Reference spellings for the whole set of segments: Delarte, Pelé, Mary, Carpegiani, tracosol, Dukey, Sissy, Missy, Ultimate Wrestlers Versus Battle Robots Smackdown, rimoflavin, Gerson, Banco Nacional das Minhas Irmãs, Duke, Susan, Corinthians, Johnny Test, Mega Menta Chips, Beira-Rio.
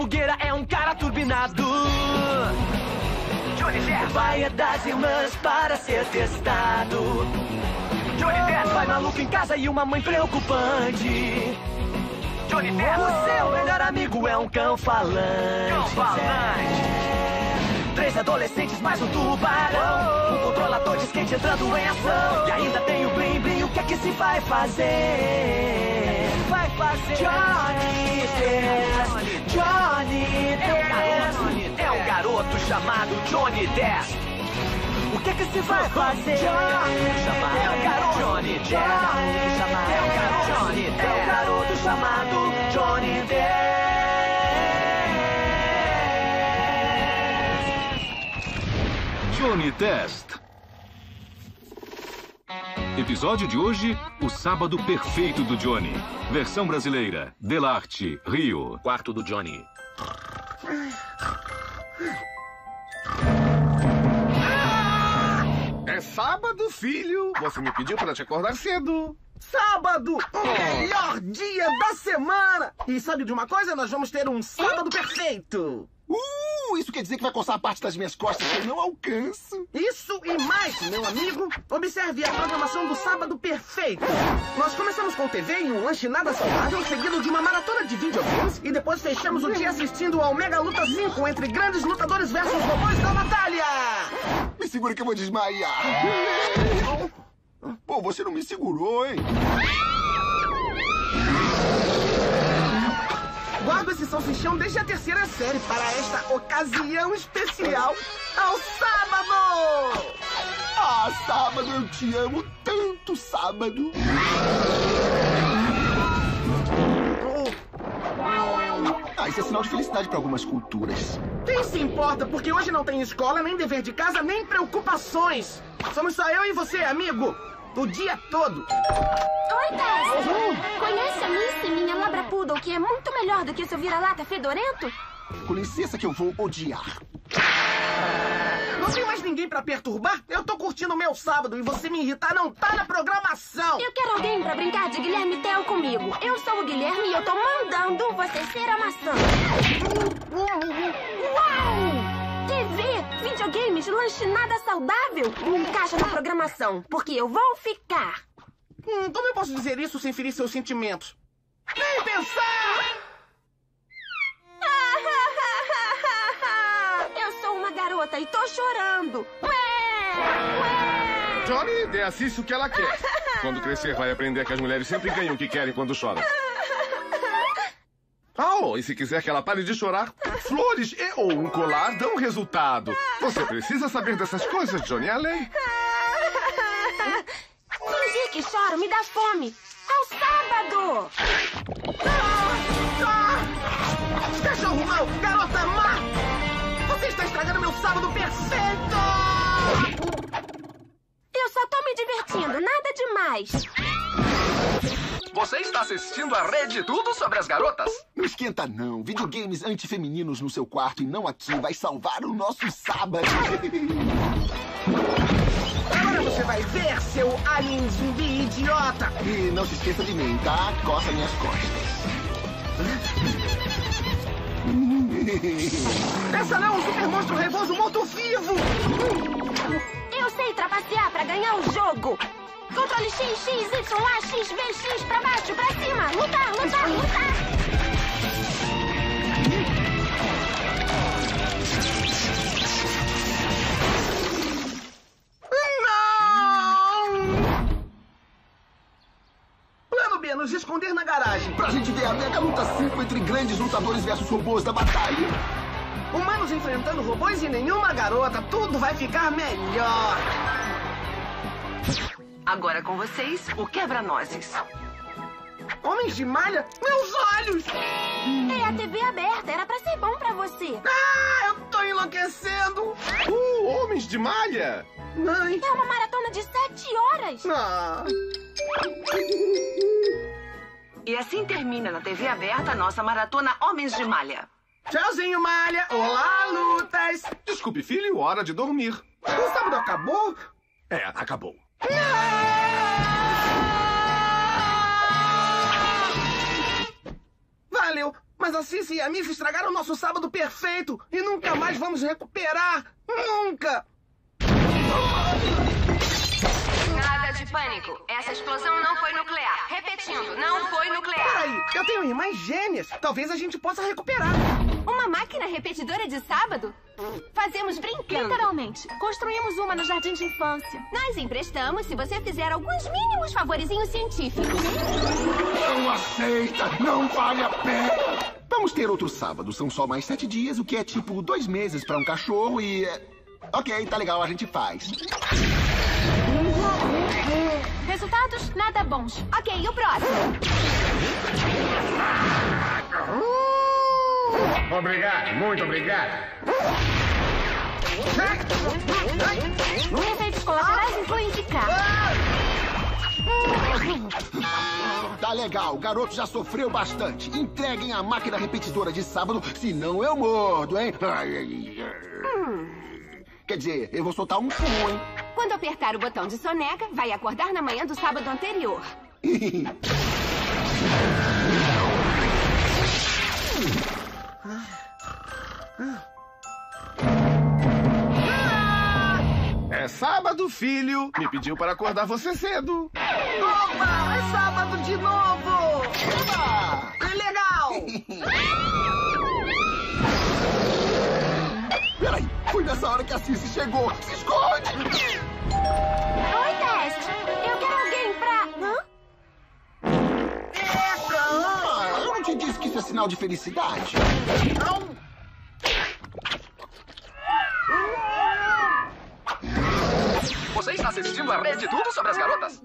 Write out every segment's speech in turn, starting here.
fogueira é um cara turbinado. Johnny Test vai é das irmãs para ser testado. Johnny Test vai maluco em casa e uma mãe preocupante. Johnny Test, o seu melhor amigo é um cão falante. Cão falante. Três adolescentes mais um tubarão, um controlador de skate entrando em ação. E ainda tem o bling bling, o que é que se vai fazer? Vai fazer Johnny Test, Johnny Test. É um garoto chamado Johnny Test. O que é que se vai fazer? É um garoto Johnny Test. É um garoto chamado Johnny Test. Johnny Test. Episódio de hoje, o sábado perfeito do Johnny. Versão brasileira, Delarte, Rio. Quarto do Johnny. É sábado, filho. Você me pediu para te acordar cedo. Sábado, o melhor dia da semana. E sabe de uma coisa? Nós vamos ter um sábado perfeito. Isso quer dizer que vai coçar a parte das minhas costas que eu não alcanço. Isso e mais, meu amigo. Observe a programação do sábado perfeito. Nós começamos com TV e um lanche nada saudável, seguido de uma maratona de videogames. E depois fechamos o dia assistindo ao Mega Luta 5 entre grandes lutadores versus robôs da batalha. Me segura que eu vou desmaiar. Pô, você não me segurou, hein? Guardo esse salsichão desde a terceira série para esta ocasião especial ao sábado! Ah, sábado, eu te amo tanto, sábado! Ah, isso é sinal de felicidade para algumas culturas. Quem se importa? Porque hoje não tem escola, nem dever de casa, nem preocupações. Somos só eu e você, amigo. O dia todo. Oi, Tess. Conhece a Missy, minha labra poodle, que é muito melhor do que o seu vira-lata fedorento? Com licença que eu vou odiar. Não tem mais ninguém pra perturbar? Eu tô curtindo o meu sábado e você me irritar não tá na programação. Eu quero alguém pra brincar de Guilherme Tell comigo. Eu sou o Guilherme e eu tô mandando você ser a maçã. Uau! TV, videogames, lanche nada saudável, encaixa na programação, porque eu vou ficar. Como eu posso dizer isso sem ferir seus sentimentos? Nem pensar! Eu sou uma garota e tô chorando. Ué! Johnny, dê a Sissy o que ela quer. Quando crescer, vai aprender que as mulheres sempre ganham o que querem quando choram. Oh, e se quiser que ela pare de chorar, flores e ou um colar dão resultado. Você precisa saber dessas coisas, Johnny Allen. Fingir que choro me dá fome. Ao sábado! Cachorro mau, garota má! Você está estragando meu sábado perfeito! Eu só tô me divertindo, nada demais. Você está assistindo a Rede Tudo Sobre as Garotas? Não esquenta, não. Videogames antifemininos no seu quarto e não aqui vai salvar o nosso sábado. Agora você vai ver, seu alien zumbi idiota. E não se esqueça de mim, tá? Coça minhas costas. Essa não é um super monstro revoso morto-vivo. Eu sei trapacear pra ganhar o jogo. Controle X, X, Y, A, X, V, X, pra baixo, pra cima, lutar, lutar, lutar! Não! Plano B, nos esconder na garagem. Pra gente ver a Mega Luta 5 entre grandes lutadores versus robôs da batalha. Humanos enfrentando robôs e nenhuma garota, tudo vai ficar melhor. Agora com vocês, o quebra-nozes. Homens de malha? Meus olhos! É a TV aberta, era pra ser bom pra você. Ah, eu tô enlouquecendo! Homens de malha? Mãe... É uma maratona de 7 horas. Ah. E assim termina na TV aberta a nossa maratona Homens de Malha. Tchauzinho, malha! Olá, lutas! Desculpe, filho, hora de dormir. O sábado acabou? É, acabou. Não! Valeu, mas a a Sissy e a Missy estragaram o nosso sábado perfeito e nunca mais vamos recuperar! Nunca! Nada de pânico. Essa explosão não foi nuclear. Repetindo, não foi nuclear. Peraí, eu tenho irmãs gêmeas. Talvez a gente possa recuperar. Uma máquina repetidora de sábado? Fazemos brincando. Literalmente. Construímos uma no jardim de infância. Nós emprestamos se você fizer alguns mínimos favorizinhos científicos. Não aceita. Não vale a pena. Vamos ter outro sábado. São só mais 7 dias, o que é tipo 2 meses pra um cachorro e... Ok, tá legal, a gente faz. Resultados nada bons. Ok, o próximo. Obrigado, muito obrigado. Efeitos colaterais incluem ficar. Tá legal, o garoto já sofreu bastante. Entreguem a máquina repetidora de sábado, senão eu mordo, hein? Quer dizer, eu vou soltar um pum, hein? Quando apertar o botão de soneca, vai acordar na manhã do sábado anterior. É sábado, filho. Me pediu para acordar você cedo. Opa, é sábado de novo. Opa, é legal. Peraí, foi nessa hora que a Sissy chegou. Se esconde. Oi, Test. Eu quero alguém pra... Hã? Te disse que isso é sinal de felicidade. Não. Você está assistindo a Rede Tudo sobre as Garotas?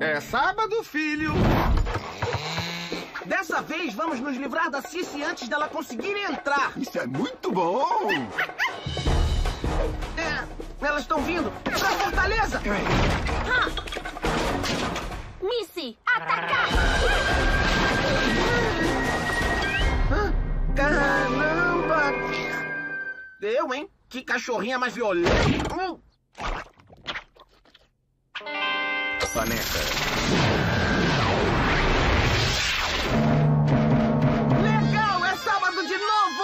É sábado, filho. Dessa vez vamos nos livrar da Sissy antes dela conseguir entrar. Isso é muito bom. Elas estão vindo pra fortaleza! Missy, atacar! Caramba! Eu, hein? Que cachorrinha mais violenta! Planeta! Legal! É sábado de novo!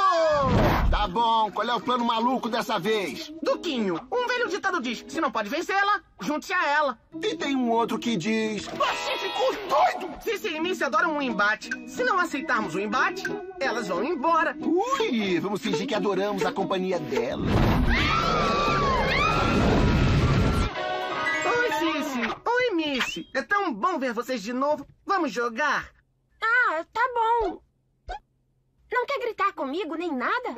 Tá bom, qual é o plano maluco dessa vez? Duquinho! O ditado diz, se não pode vencê-la, junte-se a ela. E tem um outro que diz, você ficou doido! Sissy e Missy adoram um embate. Se não aceitarmos o embate, elas vão embora. Ui, vamos fingir que adoramos a companhia dela. Oi, Sissy. Oi, Missy. É tão bom ver vocês de novo. Vamos jogar? Ah, tá bom. Não quer gritar comigo nem nada?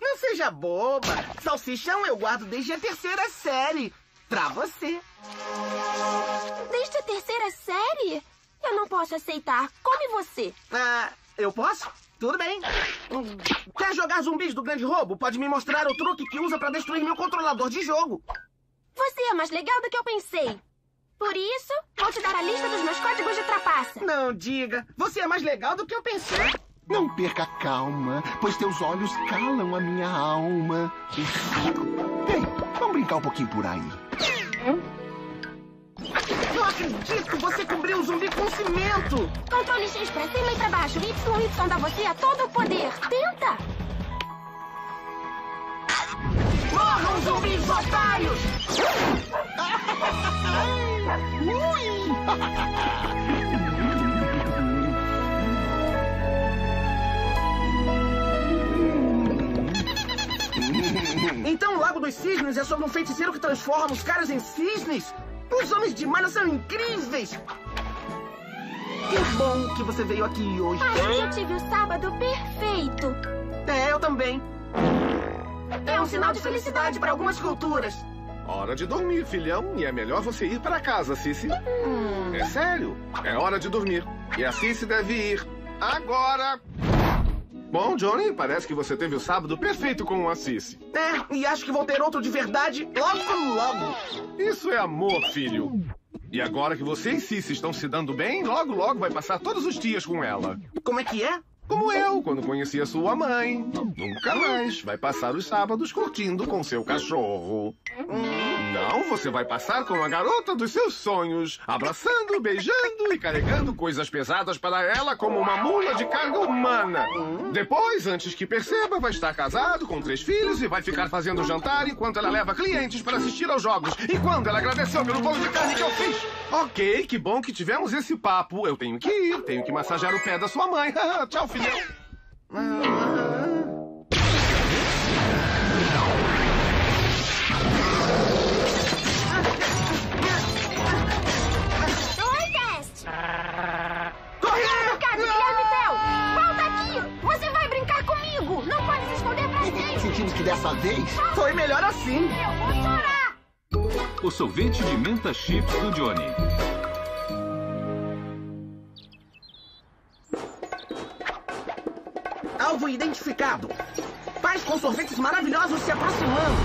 Não seja boba. Salsichão eu guardo desde a 3ª série. Pra você. Desde a 3ª série? Eu não posso aceitar. Come você. Ah, eu posso? Tudo bem. Quer jogar zumbis do grande roubo? Pode me mostrar o truque que usa pra destruir meu controlador de jogo. Você é mais legal do que eu pensei. Por isso, vou te dar a lista dos meus códigos de trapaça. Não diga. Você é mais legal do que eu pensei. Não perca a calma, pois teus olhos calam a minha alma. Ei, vamos brincar um pouquinho por aí. Eu acredito, você cobriu o zumbi com cimento. Controle X pra cima e pra baixo. Y dá você a todo o poder. Tenta! Morram, zumbis otários! Ui! Então o Lago dos Cisnes é sobre um feiticeiro que transforma os caras em cisnes? Os homens de malha são incríveis! Que bom que você veio aqui hoje. Ai, eu tive o sábado perfeito. É, eu também. É um sinal de felicidade para algumas culturas. Hora de dormir, filhão. E é melhor você ir para casa, Sissy. É sério, é hora de dormir. E a Sissy deve ir agora. Bom, Johnny, parece que você teve o sábado perfeito com a Sissy. É, e acho que vou ter outro de verdade logo. Isso é amor, filho. E agora que você e Sissy estão se dando bem, logo vai passar todos os dias com ela. Como é que é? Como eu, quando conheci a sua mãe. Nunca mais vai passar os sábados curtindo com seu cachorro. Não, você vai passar com a garota dos seus sonhos, abraçando, beijando e carregando coisas pesadas para ela como uma mula de carga humana. Depois, antes que perceba, vai estar casado com 3 filhos e vai ficar fazendo jantar enquanto ela leva clientes para assistir aos jogos. E quando ela agradeceu pelo bolo de carne que eu fiz. Ok, que bom que tivemos esse papo. Eu tenho que ir, tenho que massagear o pé da sua mãe. Tchau, filhão. Sentimos que dessa vez foi melhor assim. Eu vou chorar. O sorvete de menta chips do Johnny. Alvo identificado. Pais com sorvetes maravilhosos se aproximando.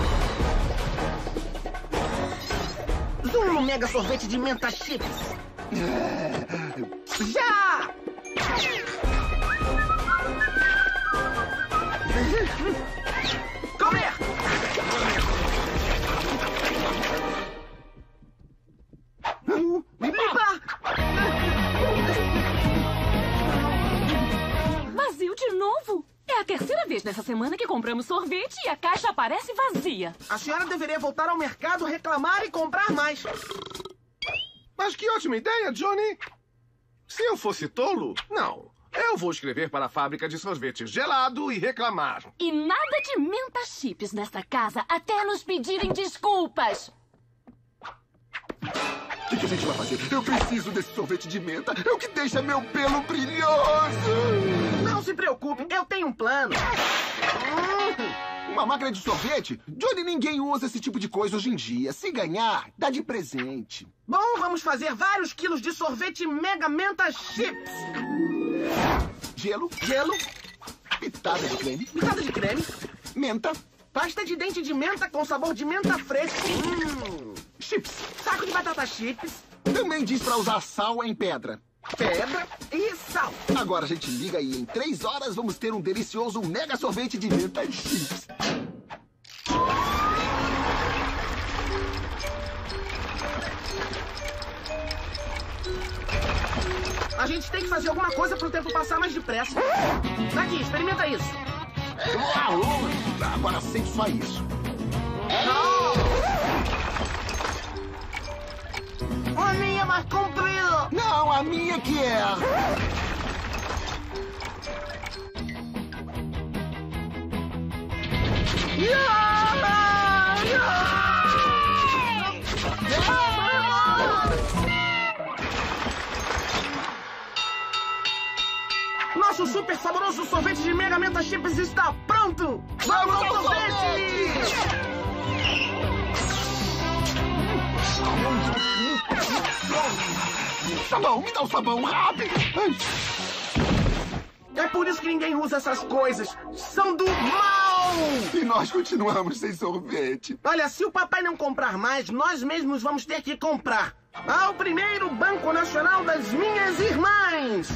Zoom no mega sorvete de menta chips. Já! Comer! Vazio de novo? É a 3ª vez nessa semana que compramos sorvete e a caixa aparece vazia. A senhora deveria voltar ao mercado, reclamar e comprar mais. Mas que ótima ideia, Johnny! Se eu fosse tolo, não. Eu vou escrever para a fábrica de sorvete gelado e reclamar. E nada de menta chips nesta casa até nos pedirem desculpas. O que a gente vai fazer? Eu preciso desse sorvete de menta. É o que deixa meu pelo brilhoso. Não se preocupe, eu tenho um plano. Uma máquina de sorvete? Johnny, ninguém usa esse tipo de coisa hoje em dia. Se ganhar, dá de presente. Bom, vamos fazer vários quilos de sorvete Mega Menta Chips. Gelo. Gelo. Pitada de creme. Pitada de creme. Menta. Pasta de dente de menta com sabor de menta fresca. Chips. Saco de batata chips. Também diz pra usar sal em pedra. Pedra e sal. Agora a gente liga e em 3 horas vamos ter um delicioso mega sorvete de menta chips. A gente tem que fazer alguma coisa pro tempo passar mais depressa. Daqui, experimenta isso. Agora sente só isso. Não! A minha é mais comprida. Não, a minha que é. Nosso super saboroso sorvete de Mega Menta Chips está pronto! Vamos ao sorvete! Sabão! Me dá o sabão, rápido! É por isso que ninguém usa essas coisas! São do mal! E nós continuamos sem sorvete! Olha, se o papai não comprar mais, nós mesmos vamos ter que comprar! Ao primeiro Banco Nacional das Minhas Irmãs!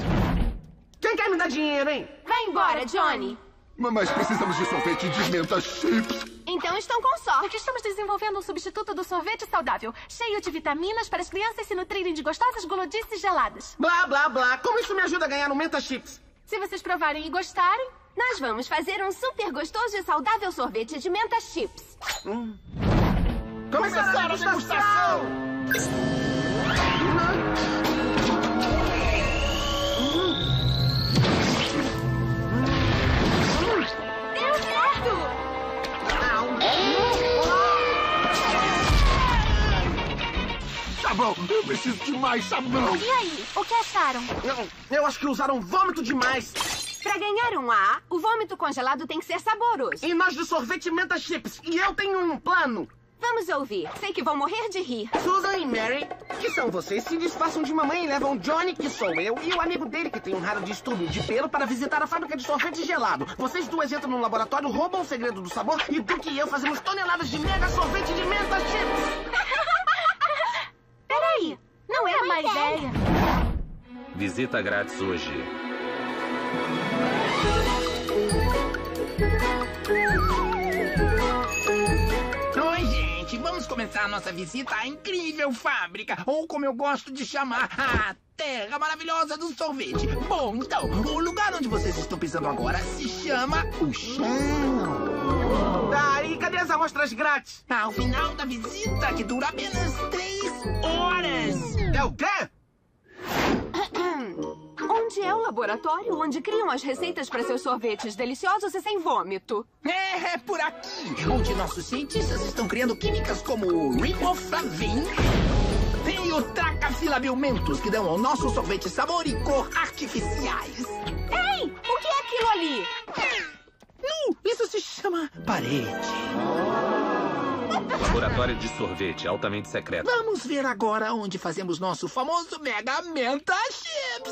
Quem quer me dar dinheiro, hein? Vai embora, Johnny. Mas precisamos de sorvete de menta chips. Então estão com sorte. Estamos desenvolvendo um substituto do sorvete saudável, cheio de vitaminas para as crianças se nutrirem de gostosas gulodices geladas. Blá, blá, blá. Como isso me ajuda a ganhar um menta chips? Se vocês provarem e gostarem, nós vamos fazer um super gostoso e saudável sorvete de menta chips. Começar a degustação! Sabão! Eu preciso de mais sabão! E aí, o que acharam? Eu acho que usaram vômito demais! Pra ganhar um A, o vômito congelado tem que ser saboroso. E nós do sorvete menta chips, e eu tenho um plano! Vamos ouvir, sei que vão morrer de rir. Susan e Mary, que são vocês, se disfarçam de mamãe e levam Johnny, que sou eu, e o amigo dele, que tem um raro distúrbio de pelo, para visitar a fábrica de sorvete gelado. Vocês duas entram no laboratório, roubam o segredo do sabor, e Duke e eu fazemos toneladas de mega sorvete de menta chips! Peraí, não é uma ideia. Visita grátis hoje. Oi, gente, vamos começar a nossa visita à incrível fábrica, ou como eu gosto de chamar, a terra maravilhosa do sorvete. Bom, então, o lugar onde vocês estão pisando agora se chama o chão. E cadê as amostras grátis? Ao final da visita, que dura apenas 3 horas. É o quê? Onde é o laboratório onde criam as receitas para seus sorvetes deliciosos e sem vômito? É por aqui, onde nossos cientistas estão criando químicas como o rimoflavin e o tracosol, que dão ao nosso sorvete sabor e cor artificiais. Ei, o que é aquilo ali? Não, isso se chama parede. Laboratório de sorvete altamente secreto. Vamos ver agora onde fazemos nosso famoso Mega Menta Chips.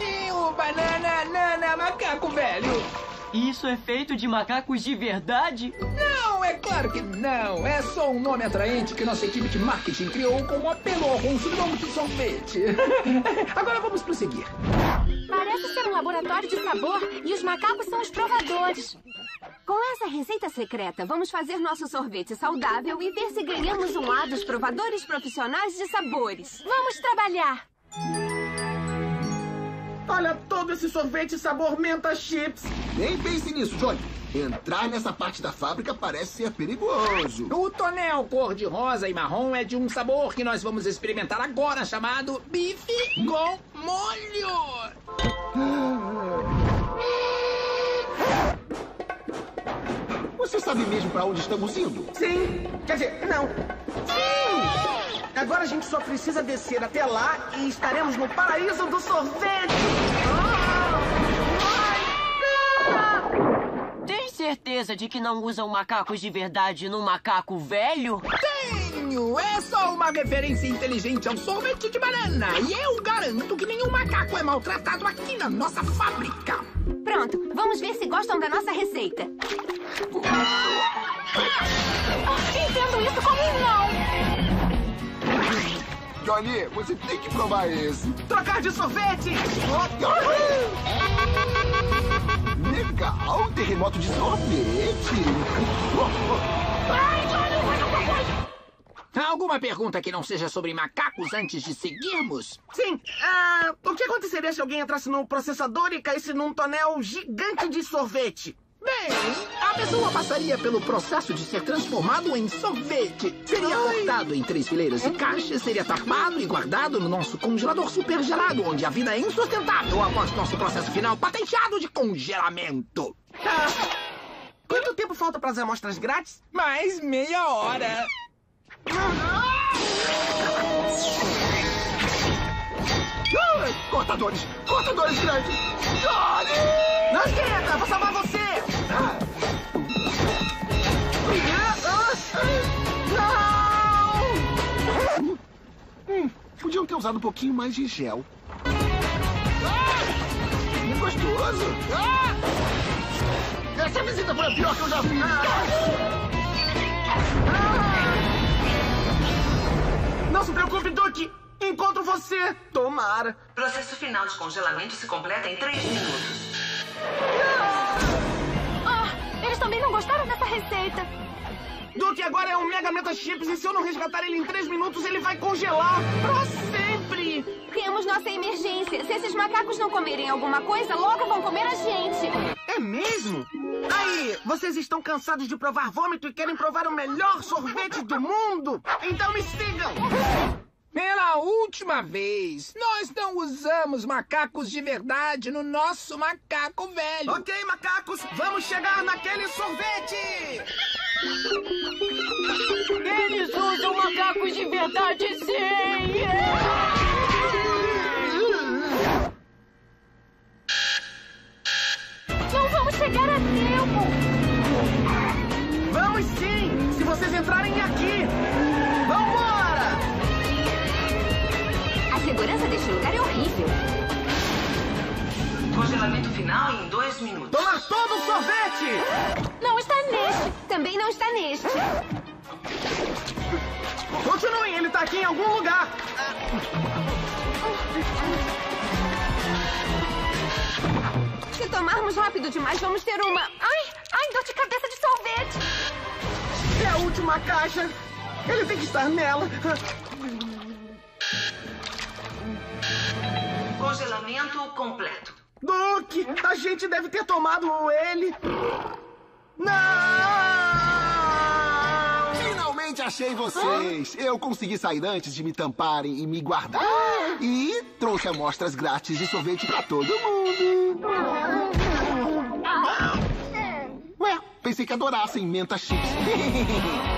E o banana macaco velho. Isso é feito de macacos de verdade? Não, é claro que não. É só um nome atraente que nossa equipe de marketing criou com um apelo ao consumo de sorvete. Agora vamos prosseguir. Parece ser um laboratório de sabor e os macacos são os provadores. Com essa receita secreta, vamos fazer nosso sorvete saudável e ver se ganhamos um A dos provadores profissionais de sabores. Vamos trabalhar. Olha todo esse sorvete sabor menta chips. Nem pense nisso, Johnny. Entrar nessa parte da fábrica parece ser perigoso. O tonel cor de rosa e marrom é de um sabor que nós vamos experimentar agora, chamado bife com molho. Você sabe mesmo para onde estamos indo? Sim. Quer dizer, não. Sim! Agora a gente só precisa descer até lá e estaremos no paraíso do sorvete! Tem certeza de que não usam macacos de verdade num macaco velho? Tenho! É só uma referência inteligente ao sorvete de banana! E eu garanto que nenhum macaco é maltratado aqui na nossa fábrica! Pronto, vamos ver se gostam da nossa receita! Entendo isso comigo, não! Johnny, você tem que provar esse. Trocar de sorvete! Legal, terremoto de sorvete! Ai, Johnny, faz alguma coisa! Alguma pergunta que não seja sobre macacos antes de seguirmos? Sim, o que aconteceria se alguém entrasse no processador e caísse num tonel gigante de sorvete? Bem, a pessoa passaria pelo processo de ser transformado em sorvete. Seria cortado em 3 fileiras de caixas, seria tapado e guardado no nosso congelador supergelado, onde a vida é insustentável após nosso processo final patenteado de congelamento. Quanto tempo falta para as amostras grátis? Mais meia hora. Cortadores grandes! Johnny! Não esquenta, vou salvar você! Não! Podiam ter usado um pouquinho mais de gel. Que gostoso! Essa visita foi a pior que eu já fiz! Não se preocupe, Duke! Encontro você! Tomara! Processo final de congelamento se completa em 3 minutos. Eles também não gostaram dessa receita. Duke agora é um Mega Menta Chips e se eu não resgatar ele em 3 minutos, ele vai congelar pra sempre. Temos nossa emergência. Se esses macacos não comerem alguma coisa, logo vão comer a gente. É mesmo? Aí, vocês estão cansados de provar vômito e querem provar o melhor sorvete do mundo? Então me sigam. Pela última vez, nós não usamos macacos de verdade no nosso macaco velho. Ok, macacos, vamos chegar naquele sorvete! Eles usam macacos de verdade, sim! Não vamos chegar a tempo! Vamos sim, se vocês entrarem aqui! A segurança deste lugar é horrível. Congelamento final em 2 minutos. Tomar todo o sorvete! Não está neste. Também não está neste. Continuem, ele tá aqui em algum lugar. Se tomarmos rápido demais, vamos ter uma... Ai, dor de cabeça de sorvete. É a última caixa. Ele tem que estar nela. Congelamento completo. Duke, a gente deve ter tomado ele. Não! Finalmente achei vocês. Eu consegui sair antes de me tamparem e me guardar. E trouxe amostras grátis de sorvete pra todo mundo. Ué, pensei que adorassem Menta Chips.